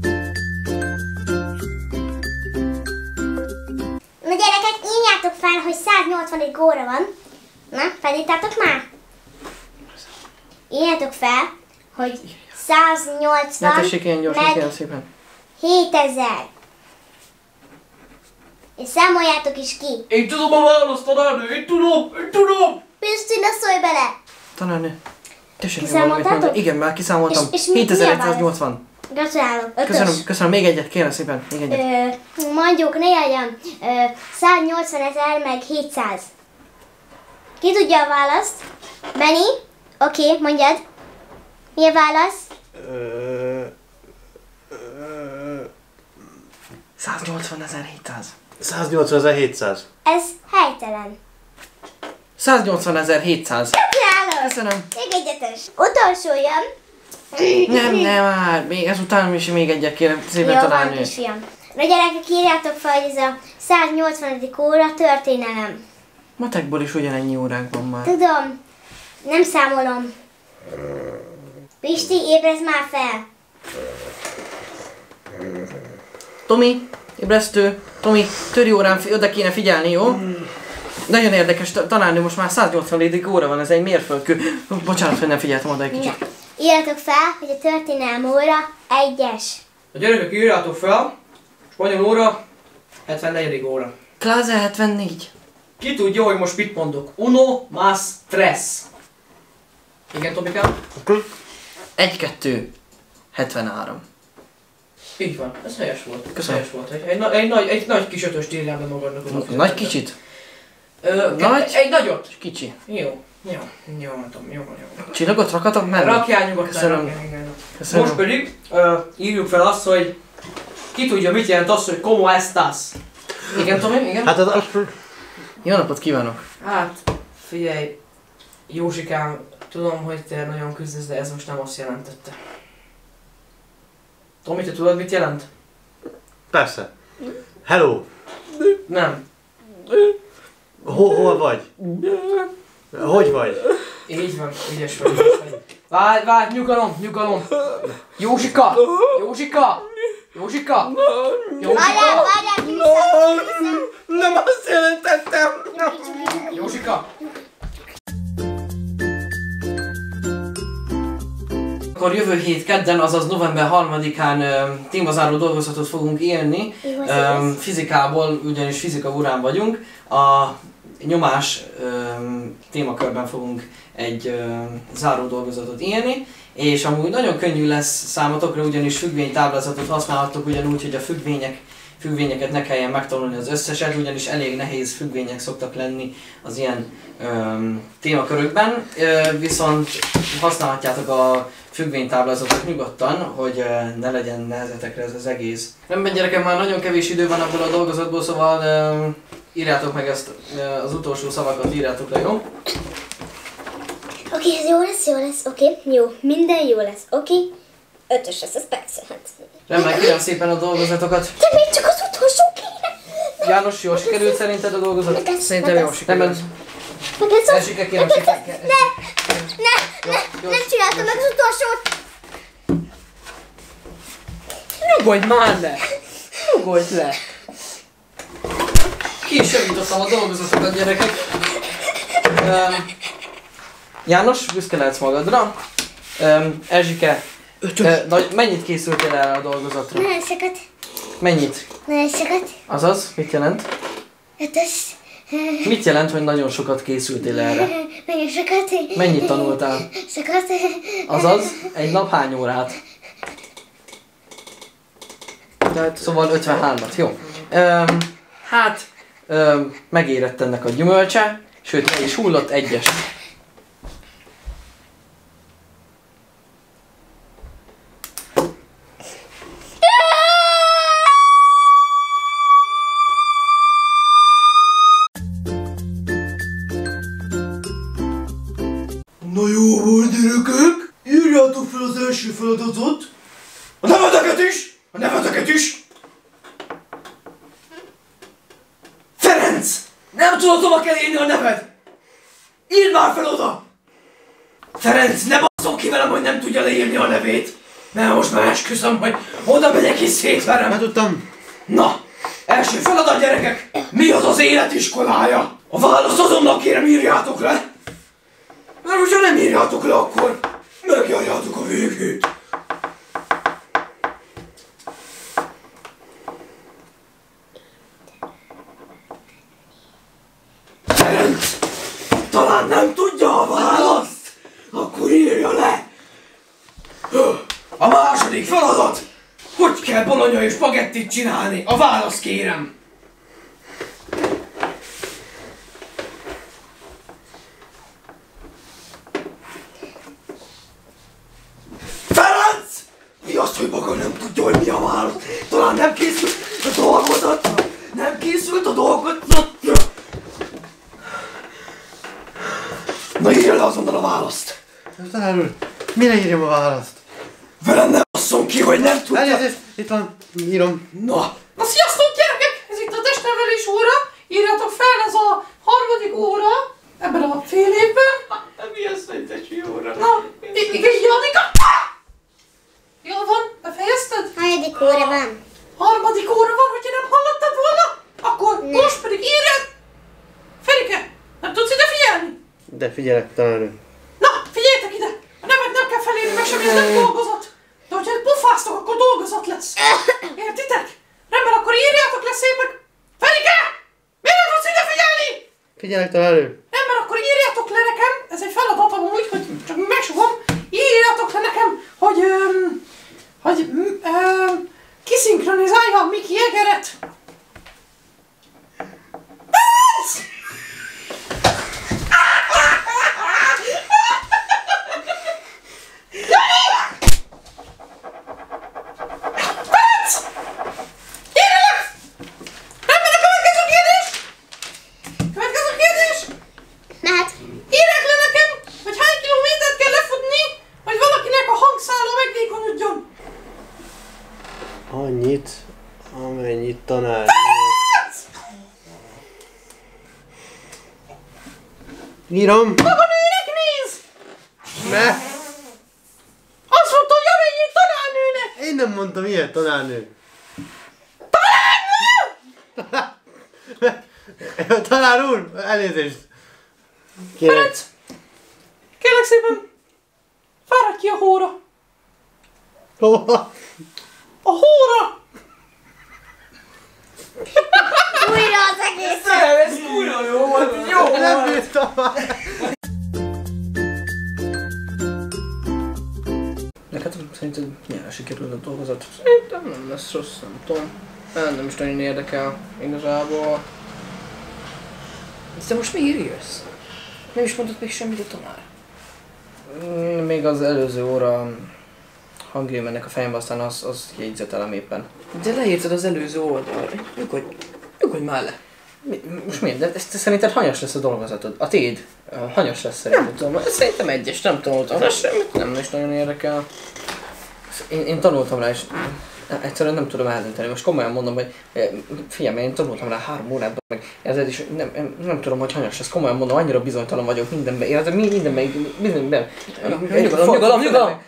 Fel, hogy 181 góra van. Na, felírtátok már? Írjátok fel, hogy 180 ne tessék ilyen gyorsan, kérem szépen. 7000. És számoljátok is ki. Én tudom a választ, tanárnő! Én tudom! Pristina, szólj bele! Tanárnő, tessék valamit mondani. Igen, már kiszámoltam. 7180. Gratulálok, ötös. Köszönöm, még egyet, kérem szépen, még egyet. Mondjuk, ne járjam, 180 000 meg 700. Ki tudja a választ? Benni? Oké, mondjad. Mi a válasz? 180 700. 180 700. Ez helytelen. 180 700. Gratulálok! Köszönöm. Még egyetes. Utolsó jön. Nem már, még ezután is még egyet kérem szépen találni. Jó, van kisfiam. Na gyerekek, írjátok fel, hogy ez a 180. óra történelem. Matekból is ugyanennyi óránk van már. Tudom, nem számolom. Pisti, ébrezd már fel. Tomi, ébresztő. Tomi, töri órán oda kéne figyelni, jó? Nagyon érdekes tanárnő, most már 180. óra van, ez egy mérföldkő. Bocsánat, hogy nem figyeltem oda egy kicsit. Írjátok fel, hogy a történelem óra 1-es. A gyerekek, írjátok fel, spanyol óra 74. óra. Klasse 74. Ki tudja, hogy most mit mondok? Uno más tres. Igen, Tomikám? 1-2 73. Így van, ez helyes volt. Köszönöm. Helyes volt. Egy nagy kis ötöst írjál be magadnak. Nagy kicsit? Egy nagyot. Kicsi. Jó. Jó, mondom, jó. Csillagot rakhatok mellé? Rakjál nyugodtan. Most pedig írjuk fel azt, hogy ki tudja, mit jelent az, hogy como estás. Igen, Tomi? Igen? Hát az... Jó napot kívánok! Hát, figyelj, Józsikám, tudom, hogy te nagyon küzdesz, de ez most nem azt jelentette. Tomi, te tudod, mit jelent? Persze. Hello! Nem. Hol vagy? Hogy vagy? Így van, ügyes vagy. Várj, nyugalom! Józsika! Várjál! Nem azt jelentettem! Józsika! Akkor jövő hét kedden, azaz november 3-án témazáró dolgozatot fogunk írni. Fizikából, ugyanis fizika órán vagyunk. A nyomás témakörben fogunk egy záró dolgozatot írni, és amúgy nagyon könnyű lesz számotokra, ugyanis függvénytáblázatot használhattok, ugyanúgy, hogy a függvényeket ne kelljen megtanulni az összeset, ugyanis elég nehéz függvények szoktak lenni az ilyen témakörökben, viszont használhatjátok a függvénytáblázatot nyugodtan, hogy ne legyen nehezetekre ez az egész. Nem, gyerekem, már nagyon kevés idő van abból a dolgozatból, szóval írjátok meg ezt, az utolsó szavakat írjátok le, jó? Oké, ez jó lesz, oké, jó, minden jó lesz, oké. 5-ös lesz, ez persze, hát. Remek, kérem szépen a dolgozatokat. De még csak az utolsó kéne. János, jól sikerült szerinted a dolgozat? Szerintem jól sikerült. Elsike, kérem szépen. Nem csináltam meg az utolsót. Nyugodj már le! Nyugodj le! Ki is javítottam a dolgozatokat, gyerekek. János, büszke lehetsz magadra. Erzsike, mennyit készültél el a dolgozatra? Nagyon sokat. Mennyit? Nagyon sokat. Azaz, mit jelent? 5-ös. Mit jelent, hogy nagyon sokat készültél erre? Sokat én... Mennyit tanultál? Sokat én... Azaz, egy nap hány órát? Tehát, szóval 53-at, jó. Megérett ennek a gyümölcse, sőt, meg is hullott egyes. Na jó volt, gyerekek! Írjátok fel az első feladatot! A neveteket is! A neveteket is! Ferenc! Nem tudod hova kell írni a neved! Írd már fel oda! Ferenc, ne basszom ki velem, hogy nem tudja leírni a nevét! Mert most már esküszöm, hogy oda megyek és szétverem! Hát tudtam! Na! Első feladat, gyerekek! Mi az az élet iskolája? A választ azonnal kérem, írjátok le! Mert hogyha nem írjátok le, akkor megjárjátok a végét. Ferenc, talán nem tudja a választ? Akkor írja le. A második feladat. Hogy kell bologna és spagettit csinálni? A választ kérem. Hogy maga nem tudja, hogy mi a válasz. Talán nem készült a dolgozatra. Nem készült a dolgozatra. Na írja le azonnal a választ. Tanár úr, mire írjam a választ? Velem nem basszom ki, hogy nem tudja. Elnézést, itt van, írom. Na sziasztok gyerekek, ez itt a testnevelés óra. Írjátok fel, ez a harmadik óra. Ebben a fél évben. Hát mi az, hogy tesi óra? Na, igen, Janika. Jól van? Befejezted? Harmadik óra van. Harmadik óra van, hogyha nem hallottad volna? Akkor ne. Most pedig írjad! Ferike, nem tudsz ide figyelni? De figyelek, tanár úr. Na, figyeljetek ide! A nevet nem kell felírni, meg semmi, ez nem dolgozat. De hogyha pofáztok, akkor dolgozat lesz. Értitek? Rendben, akkor írjátok le szépen. Ferike! Miért nem tudsz ide figyelni? Figyelek, tanár úr. Rendben, akkor írjátok le nekem. Ez egy feladatom úgy, hogy csak megsugom. Írjátok le nekem, hogy... kiszinkronizálja a Mickey Jageret! Annyit, amennyit tanár. Írom. Maga nőnek néz! Ne! Azt mondta, hogy amennyit tanárnőnek! Én nem mondtam ilyet, tanárnő. Tanárnő! Tanár úr, elnézést. Kérlek szépen, fáradj ki a hóra. Hova? A hóra! Újra az egész! Ez újra jó volt! Jó volt! Nem bírtam már! Neked szerinted nyilván sikerül a dolgozat? Szerintem nem lesz rossz, nem tudom. Nem is nagyon érdekel igazából. De most miért jössz? Nem is mondtad még semmit a tanár. Még az előző óra... hangja mennek a fejembe, aztán az jegyzetelem éppen. De leírtad az előző oldalra. Nyugodj már le. Most miért? De szerinted hanyas lesz a dolgozatod? A tiéd? Hanyas lesz szerintem. Szerintem egyes, nem tanultam rá semmit. Nem is nagyon érdekel. Én tanultam rá és egyszerűen nem tudom eldönteni. Most komolyan mondom, hogy figyelj, én tanultam rá 3 órában, meg ezért is nem tudom, hogy hanyas lesz. Komolyan mondom, annyira bizonytalan vagyok mindenben. Érted? Mindenben.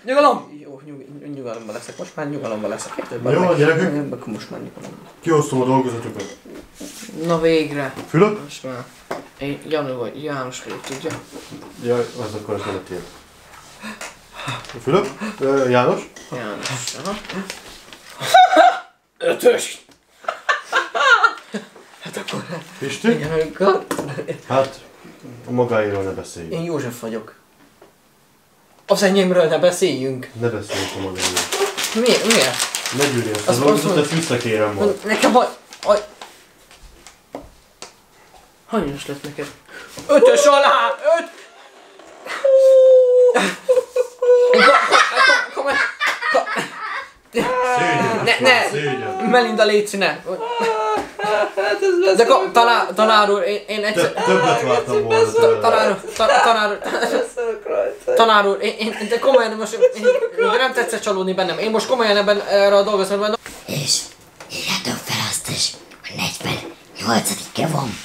Nyugalom! Nyugalomban leszek, most már nyugalomban leszek. Jó, gyerekek! Most már nyugalomban. Kiosztom a dolgozatokat. Na végre! Fülöp? Most már. Én Janő vagy, János vagyok, tudja? Jaj, az akkor az nem a tiéd. Fülöp? János? János, aha. 5-ös! Hát akkor... Pisti? Hát... A magáéről ne beszéljünk. Én József vagyok. Az enyémről ne beszéljünk. Ne beszéljünk a magáéről. Miért? Ne gyűrjél fel, valószínűleg te visszakérem majd. Nekem a... Hanyos lett neked? 5-ös alá! 5! Ne! Melinda, légy színe! De tanár úr, én egyszer... Többet vártam volna tőle. Tanár úr, de komolyan most... De nem tetszett csalódni bennem. Én most komolyan ebben erre dolgozom bennem. És írjátok fel azt is, hogy 48-e van.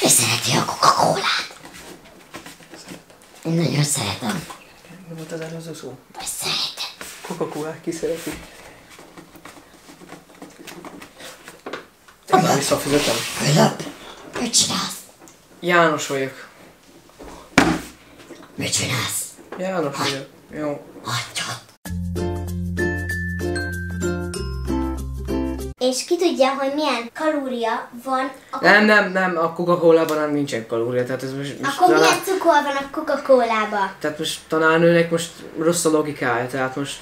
És szereti a Coca-Colát. Én nagyon szeretem. Mi volt az előző szó? Vagy szeretem. Coca-Colát ki szereti? Már visszafizetem. Fülöp, mit csinálsz? János vagyok. Mit csinálsz? János vagyok. Jó. Hagyjad. És ki tudja, hogy milyen kalória van a... Nem, a Coca-Colában nem nincsen kalória, tehát ez most akkor milyen cukor van a Coca-Colában? Tehát most tanárnőnek most rossz a logikája, tehát most...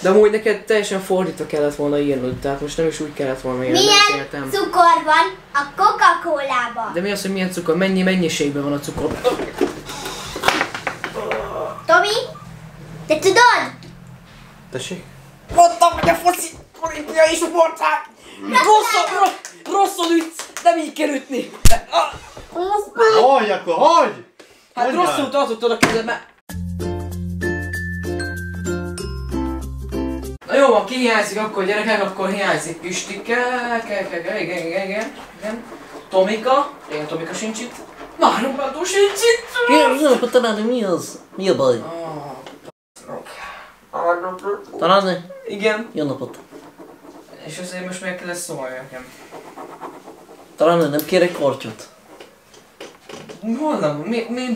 De amúgy neked teljesen fordítva kellett volna írnod, tehát most nem is úgy kellett volna írnod, beszéltem. Milyen cukor van a Coca-Colában? De mi az, hogy milyen cukor? Mennyi mennyiségben van a cukor? Tomi? Te tudod? Tessék? Mondtam, hogy a foci olimpiai sportág! Rosszul ütsz, nem így kell ütni! Hagyj akkor, hagyj! Hát rosszul tartottad a kezed, mert... Na jó van, ki hiányzik akkor gyerekek, akkor hiányzik Pistike, igen. Tomika, igen, Tomika sincs itt. Márunk Bántó sincs itt! Jaj, hogy találni mi az? Mi a baj? Találni? Igen. Jó napot. És azért most meg kell ezt szólni nekem. Találni, nem kérek kortyot. Honnan?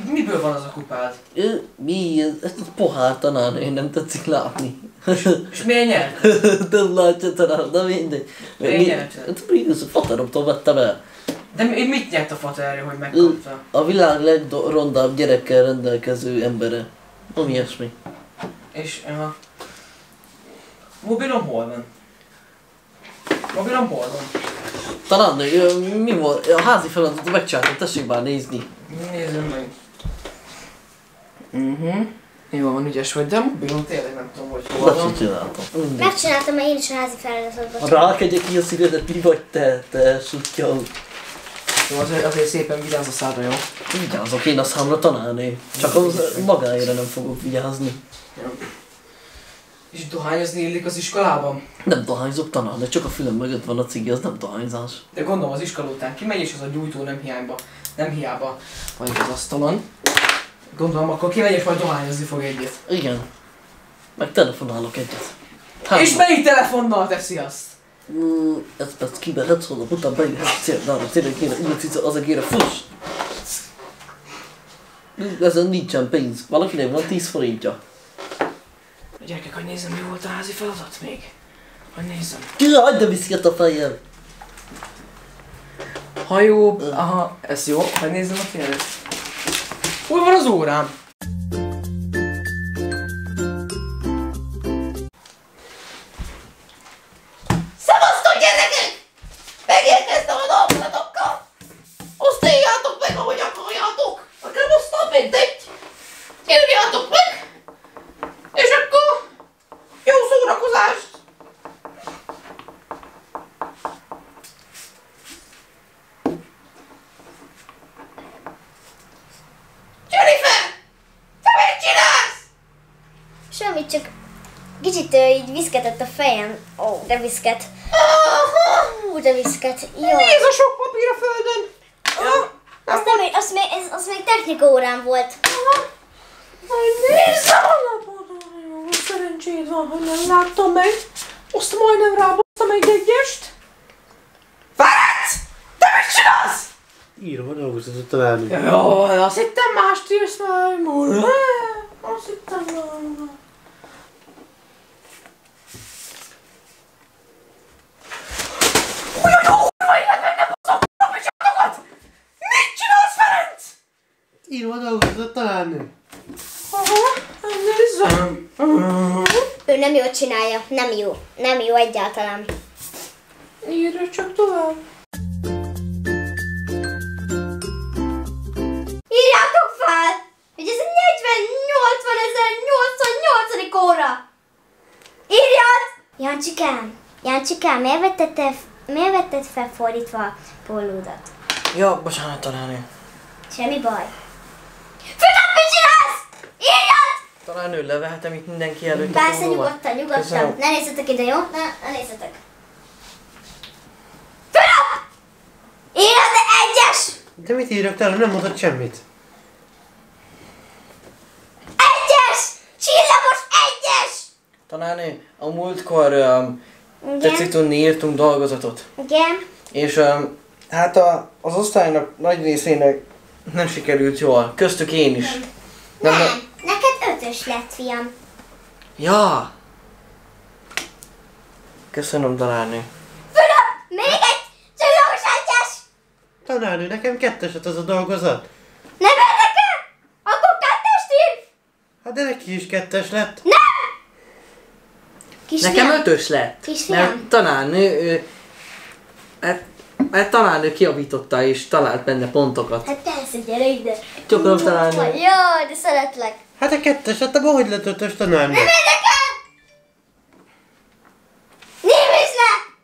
Miből van az a kupád? Mi? Ezt a pohár tanárnő, nem tetszik látni. És miért nyert? Nem látja tanár, de mindegy. Miért nyert? A fateromtól vettem el. De mit nyert a faterő, hogy megkapta? A világ legrondább gyerekkel rendelkező embere. Ami ilyesmi. És a... mobilom hol van? Mobilom hol van? Tanárnő, mi volt? A házi feladatot megcsináltam, tessék már nézni. Nézzünk meg. Jó van, ügyes vagy, de mobilon tényleg nem tudom, hogy hol van. Megcsináltam, mert én is a házi feladatot. Rákedje ki a szívedet, mi vagy te süttyó. Jó, azért szépen vigyázz a szádra, jó? Vigyázok én a számra, tanárnő. Csak az magáért nem fogok vigyázni. És dohányozni illik az iskolában? Nem dohányzok, tanárnő, csak a fülem mögött van a cigi, az nem dohányzás. De gondolom az iskola után kimegy és az a gyújtó nem hiába van az asztalon. Gondolom akkor kimegy és majd dohányozni fog egyet. Igen. Meg telefonálok egyet. Hányba. És melyik telefonnal teszi azt? Ez perc kibehet, szóval utána bejöhet céldára, tényleg kéne úgy az egére fuss! Ezen nincsen pénz, valakinek van 10 forintja. A gyerekek, hogy nézzem, mi volt a házi feladat még? Hogy nézzem. Hagyd ne viszket a fejem! Hajó, aha, ez jó. Hogy nézzem a kérdést. Hol van az órám? Szevasztok gyerekek! Megérkeztem a dolgozatokkal! Azt írjátok meg, ahogy akarjátok! Akár aztán mindegy! Írjátok meg! És akkor jó szórakozást! Jennifer! Te mit csinálsz? Semmit, csak kicsit így viszketett a fejem. Ó, oh, de viszket. Hú, de viszket. Jaj. Mi ez a sok papír a földön? Oh, az még technikaórán volt. Nézd a szerencsét van, hogy nem láttam meg. Azt majdnem rábasztam egyest. Ferenc! Te mit csinálsz? Írva dolgozott a lányom. Jó, azt hittem mást írsz már. Azt hittem már. Ugyan jó, hogy vagy nem jól csinálja. Nem jó. Nem jó egyáltalán. Írj csak tovább. Írjátok fel, hogy ez 48.088. óra. Írjad! Jancsikám, miért vetted fel fordítva a pólódat? Ja, bocsánat, tanárnő. Semmi baj. Figyelj, mit csinálsz? Írjad! Tanárnő, levehetem itt mindenki előtt. Persze, nyugodtan, nyugodtan. Ne nézzetek ide, jó? Ne nézzetek. Figyelj! Írjad, de egyes! De mit írjak, talán nem mondod semmit. Egyes! Csillagos egyes! Tanárnő, a múltkor tetszik tudni, írtunk dolgozatot. Igen. És hát az osztálynak nagy részének nem sikerült jól. Köztük én is. Nem, neked 5-ös lett, fiam. Ja. Köszönöm, tanárnő. Fülöp, még egy csillagos egyes! Tanárnő, nekem ketteset az a dolgozat. Nem érdekel? Akkor kettest ír! Hát de neki is kettes lett. Nem! Kisfiam. Nekem 5-ös lett, mert tanárnő, tanárnő kiavította és talált benne pontokat. Hát persze, gyere ide. Csókolom, tanárnő. Jaj, de szeretlek. Hát a 2-es, hát abban hogy lett 5-ös, tanárnő? Nem érdekel! Némítsd le!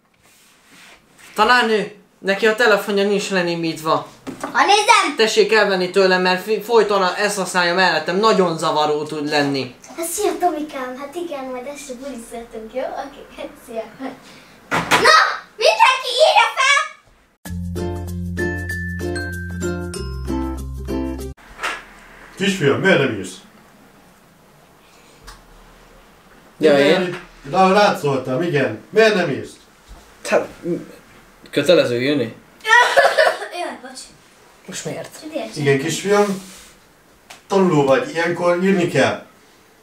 Tanárnő, neki a telefonja nincs lenémítva. Ha nézem! Tessék elvenni tőlem, mert folyton ezt használja mellettem, nagyon zavaró tud lenni. Hát szia, Tomikám, hát igen, majd este bulizzatunk, jó? Oké, hát szia. Na, mindenki írja fel! Kisfiam, miért nem írsz? Ja, én? Rád szóltam, igen. Miért nem írsz? Hát, kötelező jönni? Jaj, bocs. Most miért? Igen, kisfiam, tanuló vagy, ilyenkor írni kell.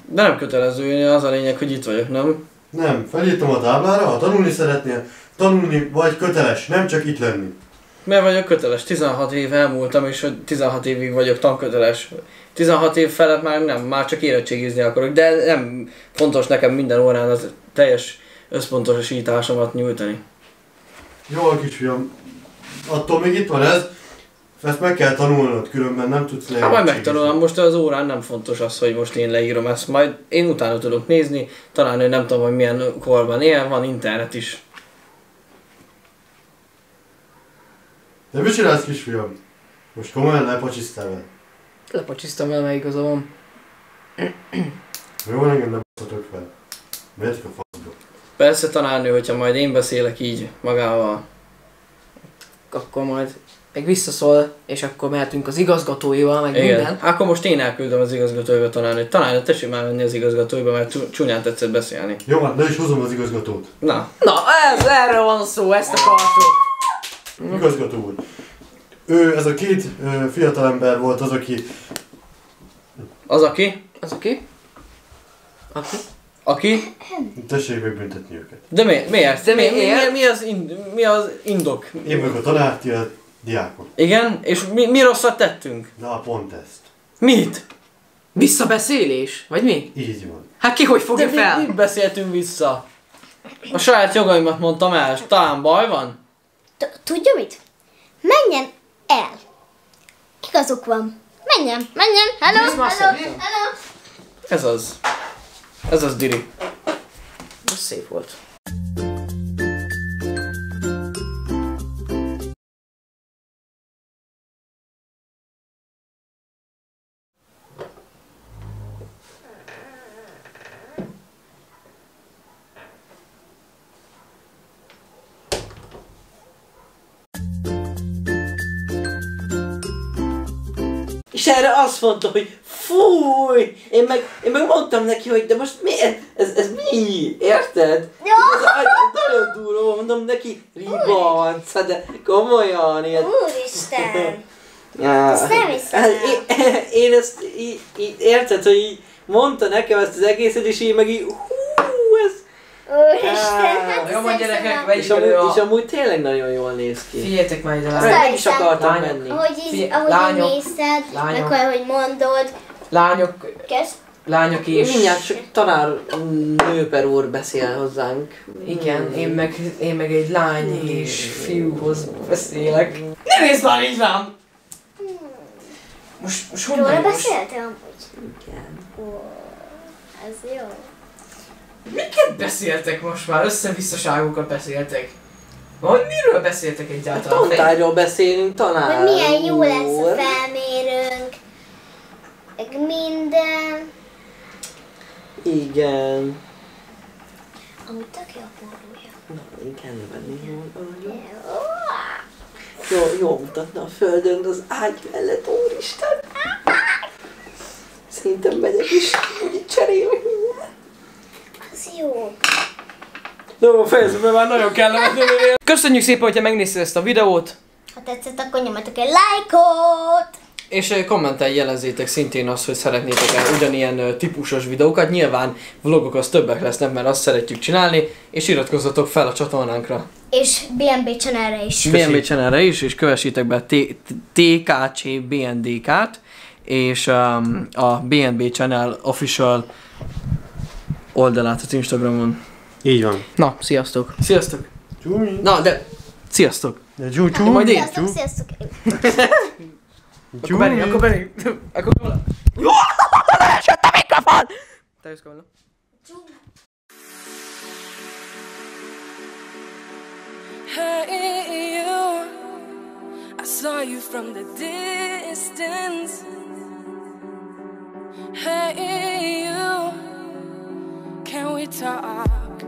De nem kötelező jönni, az a lényeg, hogy itt vagyok, nem? Nem, felírtam a táblára, ha tanulni szeretnél, tanulni vagy köteles, nem csak itt lenni. Mert vagyok köteles, 16 év elmúltam, és 16 évig vagyok tanköteles. 16 év felett már nem, már csak érettségizni akarok, de nem fontos nekem minden órán az teljes összpontosításomat nyújtani. Jó, kisfiam, attól még itt van ez. Ezt meg kell tanulnod, különben nem tudsz leírni. Hát majd megtanulom, most az órán nem fontos az, hogy most én leírom ezt, majd én utána tudok nézni, talán én nem tudom, hogy milyen korban él, van internet is. De mit csinálsz, kisfiam? Most komolyan lepacsisztál el? Lepacsiztam el, mert igazolom. Jó, engem ne b***atok fel. Miért a f***ba? Persze, tanárnő, hogyha majd én beszélek így magával, akkor majd meg visszaszól, és akkor mehetünk az igazgatóival, meg igen, minden. Akkor most én elküldöm az igazgatóiba, tanárnőt. Tanárnőt, tessék már menni az igazgatóiba, mert csúnyán tetszett beszélni. Jó, hát le is hozom az igazgatót. Na, ez, erről van szó, ezt akartuk. Igazgató úr. Ő, ez a két fiatalember volt az, aki... Az, aki? Az, aki? Aki? Aki? Tessék megbüntetni őket. De miért? Mi az indok? Én meg a tanár, ti a diákok. Igen? És mi rosszat tettünk? Na, pont ezt. Mit? Visszabeszélés? Vagy mi? Így van. Hát ki hogy fogja fel? Mit beszéltünk vissza? A saját jogaimat mondtam el, és talán baj van? Tudja mit? Menjen el. Igazuk van. Menjen. Hello. Ez az. Ez az, Diri. Ez szép volt. És erre azt mondta, hogy fúj! Én meg mondtam neki, hogy de most miért? Ez mi? Érted? Nagyon durva, mondom neki, ribanc, de komolyan ilyen. Úristen! Ezt nem hiszem. Én ezt így, érted, hogy így mondta nekem ezt az egészet, és így meg így hú, ez... Úristen, hát jó van, gyerekek, vegyük elő a... És amúgy tényleg nagyon jól néz ki. Figyeljetek már ide, meg is akartam menni. Ahogy így nézed, meg ahogy mondod. Lányok, lányok is. Mindjárt csak tanárnő per úr beszél hozzánk. Igen, én meg egy lány és fiúhoz beszélek. Ne nézd már, így van! Most honnan jól beszéltél amúgy? Igen. Ó, ez jó. Miket beszéltek most már? Össze-visszaságokat beszéltek. Vagy miről beszéltek egyáltalán? A tantárgyról beszélünk, tanárról. Hogy milyen jó lesz a felmérőnk. Meg minden. Igen. Amúgy tök jó a borulja. Na, igen, venni jól. Jó mutatna a földön, az ágy mellett, úristen. Szerintem megyek is, így cserélek mindent. Az jó. Jó, fejezd be, már nagyon kellemetlen. Köszönjük szépen, hogyha megnézted ezt a videót. Ha tetszett, akkor nyomjatok egy lájkot. És kommentel jelezzétek szintén azt, hogy szeretnétek el ugyanilyen típusos videókat. Nyilván vlogok az többek lesznek, mert azt szeretjük csinálni. És iratkozzatok fel a csatornánkra. És B&B Channelre is. B&B Channelre is, és kövessétek be TKC BNDK-t. És a B&B Channel official oldalát az Instagramon. Így van. Na, sziasztok! Sziasztok! Csúmi! Na, de... Sziasztok! De csú! Majd én! Sziasztok, sziasztok! Akkor Benni, akkor Benni! Akkor Kola! Sőt a mikrofon! Te jössz Kola! Hey you, I saw you from the distance. Hey you, can we talk?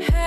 Hey.